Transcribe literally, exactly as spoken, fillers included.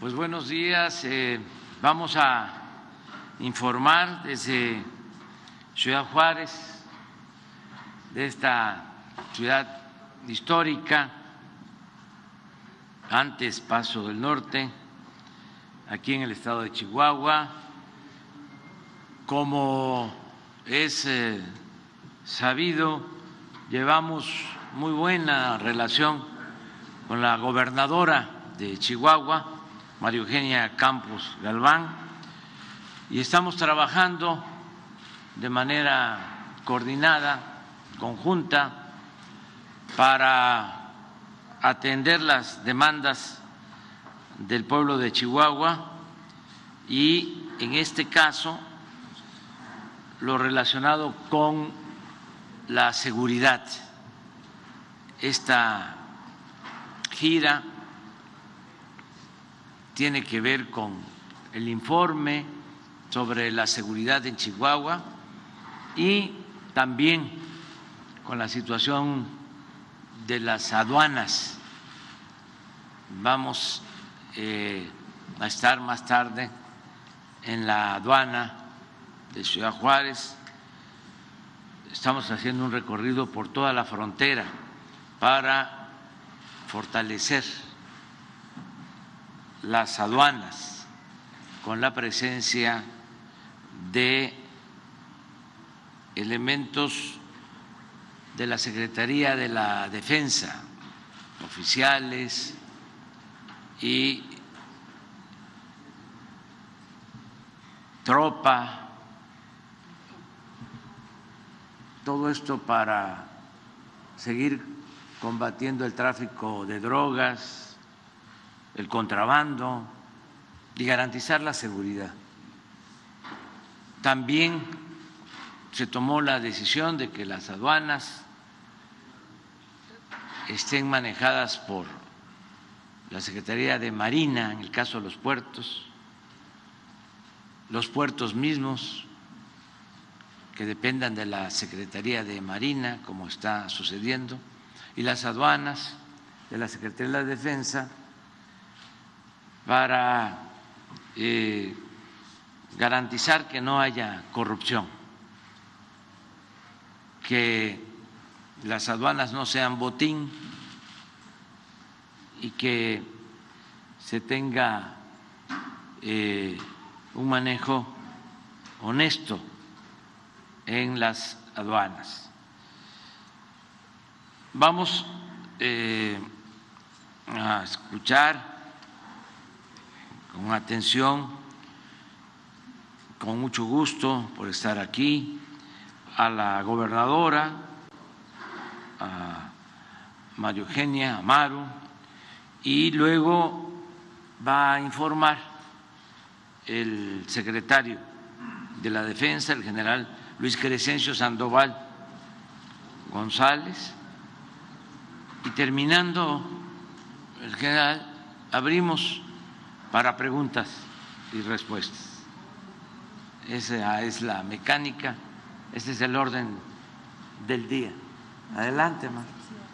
Pues buenos días. Eh, vamos a informar desde Ciudad Juárez, de esta ciudad histórica, antes Paso del Norte, aquí en el estado de Chihuahua. Como es eh, sabido, llevamos muy buena relación con la gobernadora de Chihuahua, María Eugenia Campos Galván, y estamos trabajando de manera coordinada, conjunta, para atender las demandas del pueblo de Chihuahua y, en este caso, lo relacionado con la seguridad. Esta gira tiene que ver con el informe sobre la seguridad en Chihuahua y también con la situación de las aduanas. Vamos eh, a estar más tarde en la aduana de Ciudad Juárez. Estamos haciendo un recorrido por toda la frontera para fortalecer las aduanas con la presencia de elementos de la Secretaría de la Defensa, oficiales y tropa, todo esto para seguir combatiendo el tráfico de drogas, el contrabando y garantizar la seguridad. También se tomó la decisión de que las aduanas estén manejadas por la Secretaría de Marina, en el caso de los puertos, los puertos mismos que dependan de la Secretaría de Marina, como está sucediendo, y las aduanas de la Secretaría de la Defensa, para eh, garantizar que no haya corrupción, que las aduanas no sean botín y que se tenga eh, un manejo honesto en las aduanas. Vamos eh, a escuchar con atención, con mucho gusto por estar aquí, a la gobernadora, a María Eugenia Amaro, y luego va a informar el secretario de la Defensa, el general Luis Crescencio Sandoval González, y terminando el general, abrimos para preguntas y respuestas. Esa es la mecánica, ese es el orden del día. Adelante, Mar.